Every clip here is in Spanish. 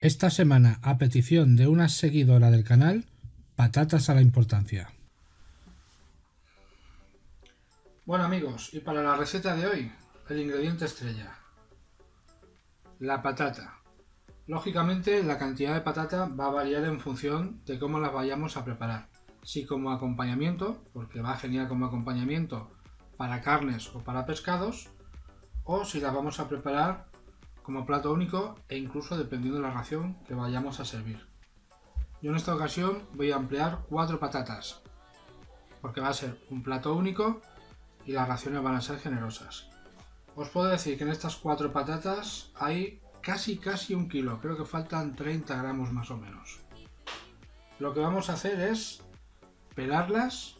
Esta semana, a petición de una seguidora del canal, patatas a la importancia. Bueno amigos, y para la receta de hoy, el ingrediente estrella, la patata. Lógicamente la cantidad de patata va a variar en función de cómo las vayamos a preparar. Si como acompañamiento, porque va genial como acompañamiento para carnes o para pescados, o si las vamos a preparar como plato único e incluso dependiendo de la ración que vayamos a servir. Yo en esta ocasión voy a emplear 4 patatas, porque va a ser un plato único y las raciones van a ser generosas. Os puedo decir que en estas 4 patatas hay casi 1 kilo, creo que faltan 30 gramos más o menos. Lo que vamos a hacer es pelarlas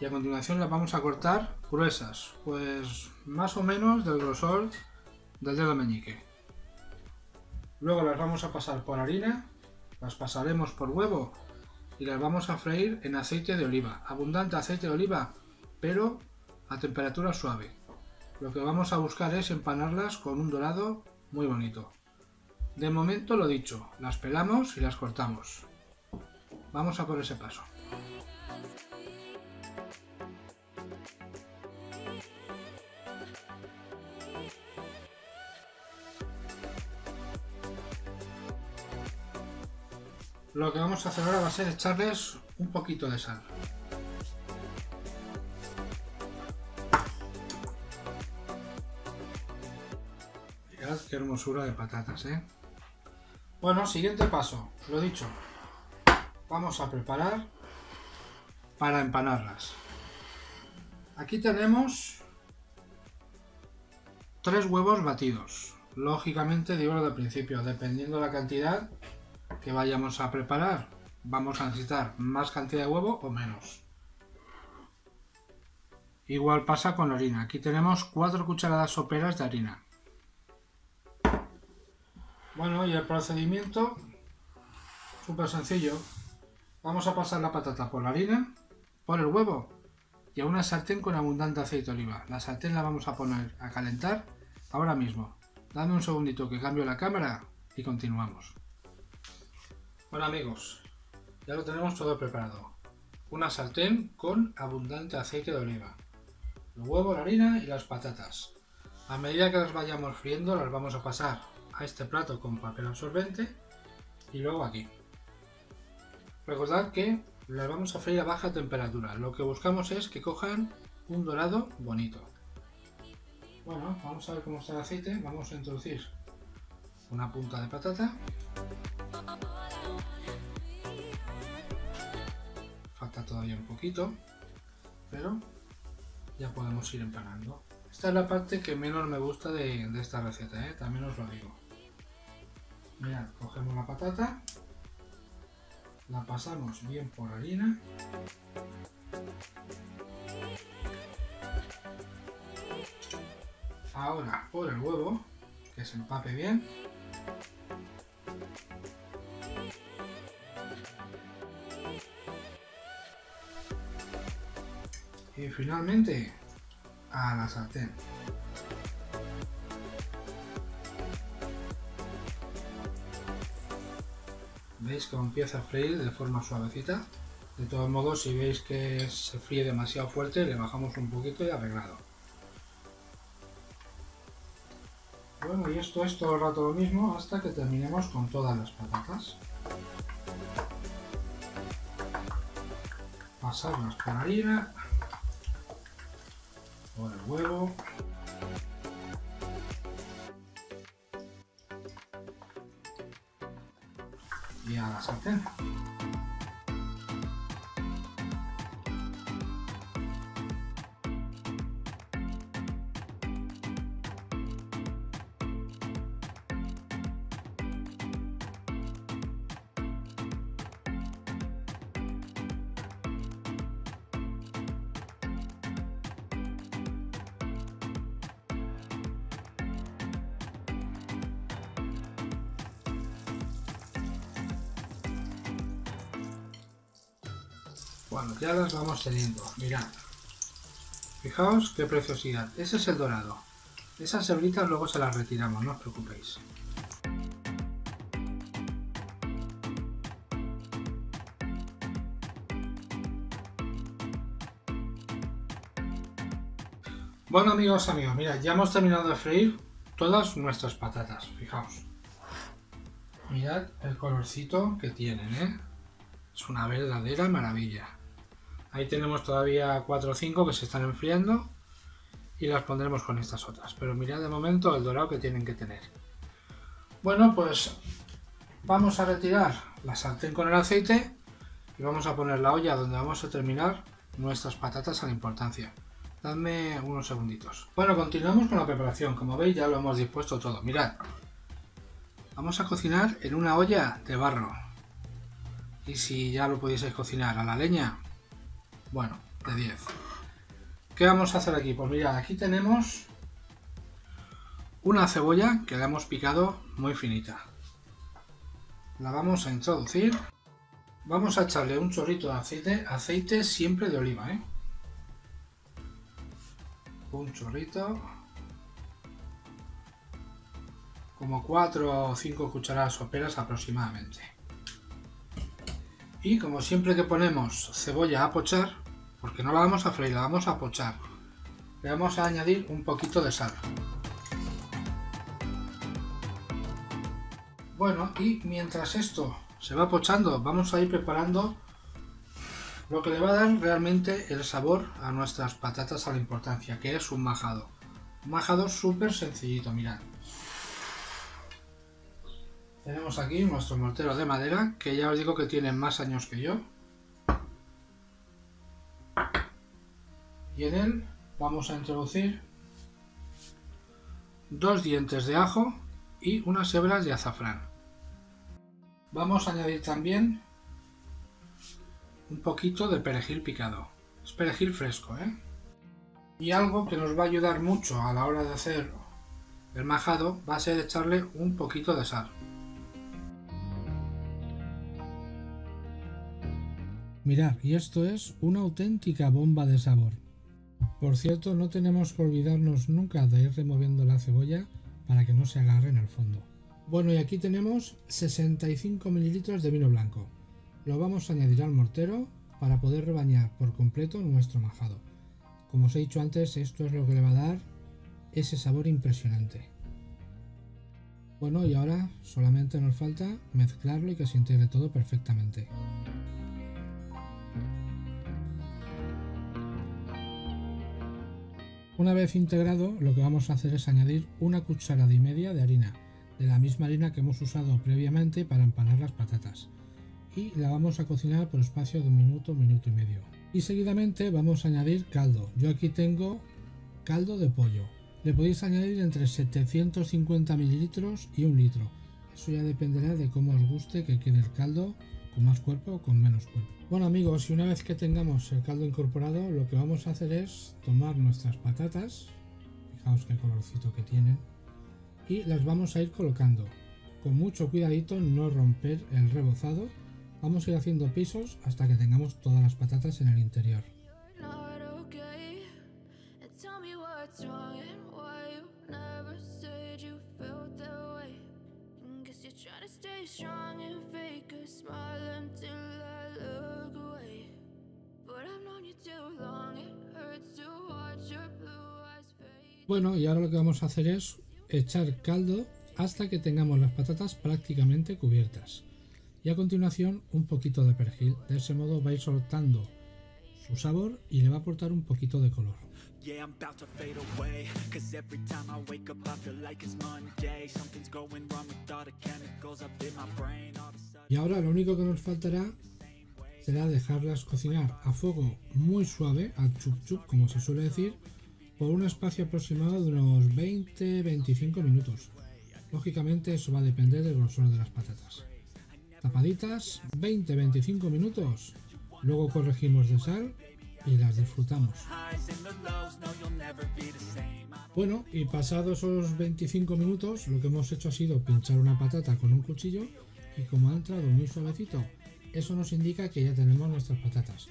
y a continuación las vamos a cortar gruesas, pues más o menos del grosor del dedo meñique. Luego las vamos a pasar por harina, las pasaremos por huevo y las vamos a freír en aceite de oliva, abundante aceite de oliva, pero a temperatura suave. Lo que vamos a buscar es empanarlas con un dorado muy bonito. De momento lo dicho, las pelamos y las cortamos. Vamos a por ese paso. Lo que vamos a hacer ahora va a ser echarles un poquito de sal. Mirad qué hermosura de patatas, ¿eh? Bueno, siguiente paso, lo dicho. Vamos a preparar para empanarlas. Aquí tenemos 3 huevos batidos. Lógicamente digo lo de principio, dependiendo de la cantidad que vayamos a preparar, vamos a necesitar más cantidad de huevo o menos. Igual pasa con la harina. Aquí tenemos 4 cucharadas soperas de harina. Bueno, y el procedimiento súper sencillo. Vamos a pasar la patata por la harina, por el huevo y a una sartén con abundante aceite de oliva. La sartén la vamos a poner a calentar ahora mismo. Dame un segundito que cambio la cámara y continuamos. Bueno amigos, ya lo tenemos todo preparado. Una sartén con abundante aceite de oliva, el huevo, la harina y las patatas. A medida que las vayamos friendo las vamos a pasar a este plato con papel absorbente y luego aquí. Recordad que las vamos a freír a baja temperatura, lo que buscamos es que cojan un dorado bonito. Bueno, vamos a ver cómo está el aceite, vamos a introducir una punta de patata. Falta todavía un poquito, pero ya podemos ir empanando. Esta es la parte que menos me gusta de esta receta, ¿eh? También os lo digo. Mirad, cogemos la patata, la pasamos bien por la harina. Ahora por el huevo, que se empape bien. Y finalmente a la sartén. Veis que empieza a freír de forma suavecita. De todos modos, si veis que se fríe demasiado fuerte, le bajamos un poquito y arreglado. Bueno, y esto es todo el rato lo mismo hasta que terminemos con todas las patatas. Pasarlas por la harina, por el huevo, y a la sartén. Bueno, ya las vamos teniendo, mirad, fijaos qué preciosidad, ese es el dorado, esas hebritas luego se las retiramos, no os preocupéis. Bueno, amigos, mira, ya hemos terminado de freír todas nuestras patatas, fijaos. Mirad el colorcito que tienen, ¿eh? Es una verdadera maravilla. Ahí tenemos todavía 4 o 5 que se están enfriando y las pondremos con estas otras. Pero mirad de momento el dorado que tienen que tener. Bueno, pues vamos a retirar la sartén con el aceite y vamos a poner la olla donde vamos a terminar nuestras patatas a la importancia. Dadme unos segunditos. Bueno, continuamos con la preparación. Como veis, ya lo hemos dispuesto todo. Mirad. Vamos a cocinar en una olla de barro. Y si ya lo pudieseis cocinar a la leña, bueno, de 10. ¿Qué vamos a hacer aquí? Pues mirad, aquí tenemos una cebolla que la hemos picado muy finita. La vamos a introducir. Vamos a echarle un chorrito de aceite siempre de oliva, ¿eh? Un chorrito, como 4 o 5 cucharadas soperas aproximadamente. Y como siempre que ponemos cebolla a pochar, porque no la vamos a freír, la vamos a pochar, le vamos a añadir un poquito de sal. Bueno, y mientras esto se va pochando, vamos a ir preparando lo que le va a dar realmente el sabor a nuestras patatas a la importancia, que es un majado. Un majado súper sencillito, mirad. Tenemos aquí nuestro mortero de madera, que ya os digo que tiene más años que yo. Y en él vamos a introducir 2 dientes de ajo y unas hebras de azafrán. Vamos a añadir también un poquito de perejil picado, es perejil fresco, ¿eh? Y algo que nos va a ayudar mucho a la hora de hacer el majado va a ser echarle un poquito de sal. Mirad, y esto es una auténtica bomba de sabor. Por cierto, no tenemos que olvidarnos nunca de ir removiendo la cebolla para que no se agarre en el fondo. Bueno, y aquí tenemos 65 ml de vino blanco. Lo vamos a añadir al mortero para poder rebañar por completo nuestro majado. Como os he dicho antes, esto es lo que le va a dar ese sabor impresionante. Bueno, y ahora solamente nos falta mezclarlo y que se integre todo perfectamente. Una vez integrado, lo que vamos a hacer es añadir 1,5 cucharadas de harina, de la misma harina que hemos usado previamente para empanar las patatas. Y la vamos a cocinar por espacio de 1 minuto, 1,5 minutos. Y seguidamente vamos a añadir caldo. Yo aquí tengo caldo de pollo. Le podéis añadir entre 750 mililitros y 1 litro. Eso ya dependerá de cómo os guste que quede el caldo, con más cuerpo o con menos cuerpo. Bueno, amigos, y una vez que tengamos el caldo incorporado, lo que vamos a hacer es tomar nuestras patatas, fijaos qué colorcito que tienen, y las vamos a ir colocando. Con mucho cuidadito, no romper el rebozado. Vamos a ir haciendo pisos hasta que tengamos todas las patatas en el interior. Bueno, y ahora lo que vamos a hacer es echar caldo hasta que tengamos las patatas prácticamente cubiertas. Y a continuación un poquito de perejil, de ese modo va a ir soltando su sabor y le va a aportar un poquito de color. Y ahora lo único que nos faltará será dejarlas cocinar a fuego muy suave, al chup chup como se suele decir, por un espacio aproximado de unos 20-25 minutos. Lógicamente eso va a depender del grosor de las patatas. Tapaditas, 20-25 minutos, luego corregimos de sal y las disfrutamos. Bueno, y pasados esos 25 minutos, lo que hemos hecho ha sido pinchar una patata con un cuchillo y como ha entrado muy suavecito, eso nos indica que ya tenemos nuestras patatas.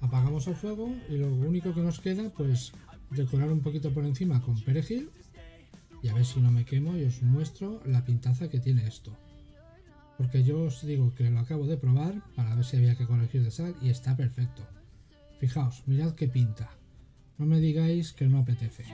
Apagamos el fuego y lo único que nos queda pues decorar un poquito por encima con perejil y a ver si no me quemo y os muestro la pintaza que tiene esto. Porque yo os digo que lo acabo de probar para ver si había que corregir de sal y está perfecto. Fijaos, mirad qué pinta. No me digáis que no apetece.